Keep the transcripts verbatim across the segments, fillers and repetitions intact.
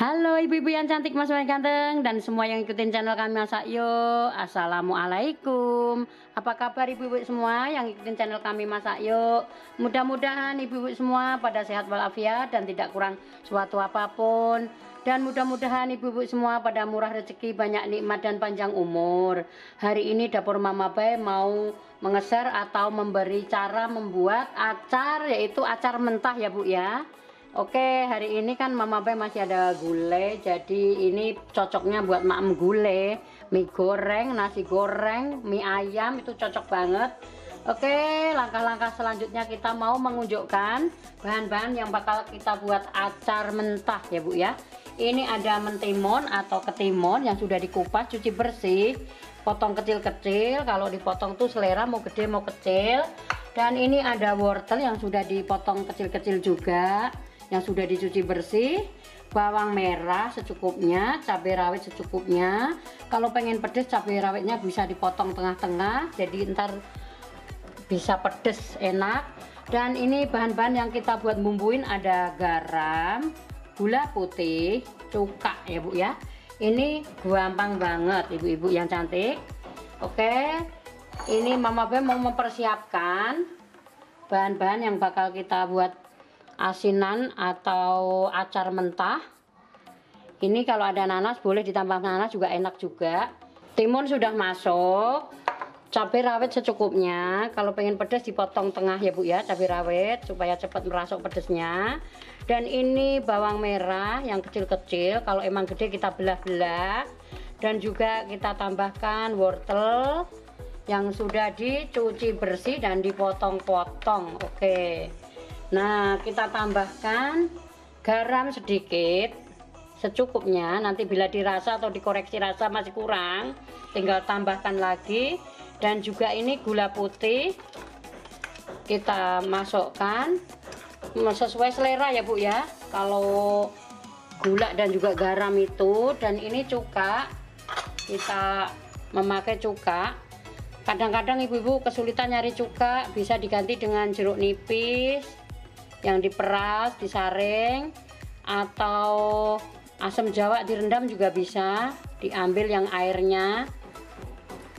Halo ibu-ibu yang cantik, mas yang ganteng, dan semua yang ikutin channel kami Masak Yuk. Assalamualaikum. Apa kabar ibu-ibu semua yang ikutin channel kami Masak Yuk? Mudah-mudahan ibu-ibu semua pada sehat walafiat dan tidak kurang suatu apapun. Dan mudah-mudahan ibu-ibu semua pada murah rezeki, banyak nikmat dan panjang umur. Hari ini dapur Mama Bay mau mengeser atau memberi cara membuat acar, yaitu acar mentah ya bu ya. Oke, hari ini kan Mama Bay masih ada gulai, jadi ini cocoknya buat maem gulai, mie goreng, nasi goreng, mie ayam itu cocok banget. Oke, langkah-langkah selanjutnya kita mau menunjukkan bahan-bahan yang bakal kita buat acar mentah ya bu ya. Ini ada mentimun atau ketimun yang sudah dikupas, cuci bersih, potong kecil-kecil. Kalau dipotong tuh selera, mau gede mau kecil. Dan ini ada wortel yang sudah dipotong kecil-kecil juga, yang sudah dicuci bersih, bawang merah secukupnya, cabai rawit secukupnya. Kalau pengen pedes, cabai rawitnya bisa dipotong tengah-tengah, jadi ntar bisa pedes enak. Dan ini bahan-bahan yang kita buat bumbuin, ada garam, gula putih, cuka ya bu ya. Ini gampang banget ibu-ibu yang cantik. Oke, ini Mama Bay mau mempersiapkan bahan-bahan yang bakal kita buat asinan atau acar mentah. Ini kalau ada nanas boleh ditambah nanas, juga enak juga. Timun sudah masuk, cabai rawit secukupnya. Kalau pengen pedas dipotong tengah ya bu ya, cabai rawit supaya cepat merasuk pedasnya. Dan ini bawang merah yang kecil-kecil, kalau emang gede kita belah-belah. Dan juga kita tambahkan wortel yang sudah dicuci bersih dan dipotong-potong. Oke, nah kita tambahkan garam sedikit secukupnya, nanti bila dirasa atau dikoreksi rasa masih kurang tinggal tambahkan lagi. Dan juga ini gula putih kita masukkan sesuai selera ya bu ya, kalau gula dan juga garam itu. Dan ini cuka, kita memakai cuka. Kadang-kadang ibu-ibu kesulitan nyari cuka, bisa diganti dengan jeruk nipis yang diperas, disaring, atau asam jawa direndam juga bisa, diambil yang airnya.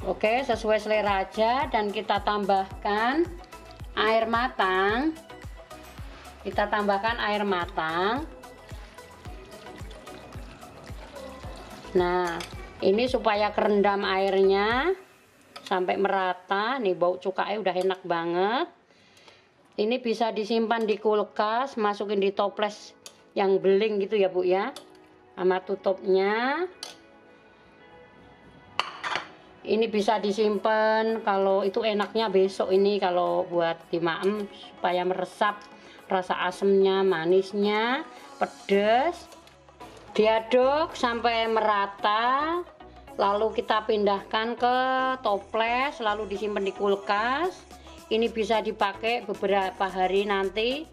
Oke, sesuai selera aja. Dan kita tambahkan air matang, kita tambahkan air matang. Nah, ini supaya kerendam airnya sampai merata. Nih, bau cukanya udah enak banget. Ini bisa disimpan di kulkas, masukin di toples yang beling gitu ya bu ya, sama tutupnya. Ini bisa disimpan, kalau itu enaknya besok ini kalau buat dimaem, supaya meresap rasa asemnya, manisnya, pedes. Diaduk sampai merata, lalu kita pindahkan ke toples, lalu disimpan di kulkas. Ini bisa dipakai beberapa hari nanti.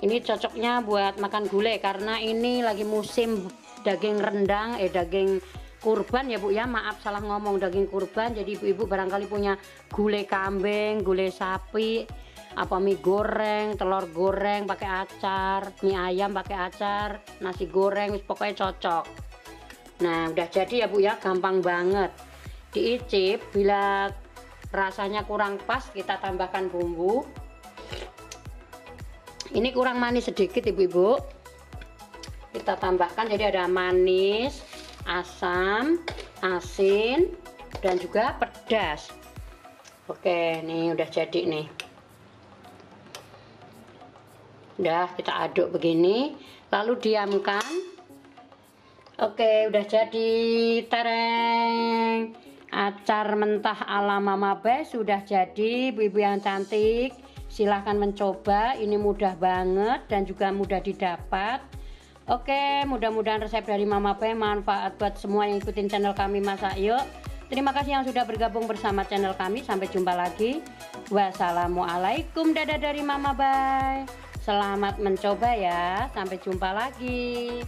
Ini cocoknya buat makan gulai, karena ini lagi musim daging rendang, eh daging kurban ya bu ya, maaf salah ngomong, daging kurban. Jadi ibu-ibu barangkali punya gulai kambing, gulai sapi, apa mie goreng, telur goreng pakai acar, mie ayam pakai acar, nasi goreng, pokoknya cocok. Nah, udah jadi ya bu ya, gampang banget. Diicip, bila rasanya kurang pas kita tambahkan bumbu. Ini kurang manis sedikit ibu-ibu, kita tambahkan. Jadi ada manis, asam, asin, dan juga pedas. Oke, nih udah jadi nih. Udah, kita aduk begini lalu diamkan. Oke, udah jadi. Tereng, acar mentah ala Mama Bay sudah jadi. Ibu-ibu yang cantik, silahkan mencoba, ini mudah banget dan juga mudah didapat. Oke, mudah-mudahan resep dari Mama Bay manfaat buat semua yang ikutin channel kami Masak Yuk. Terima kasih yang sudah bergabung bersama channel kami, sampai jumpa lagi. Wassalamualaikum, dadah dari Mama Bay. Selamat mencoba ya, sampai jumpa lagi.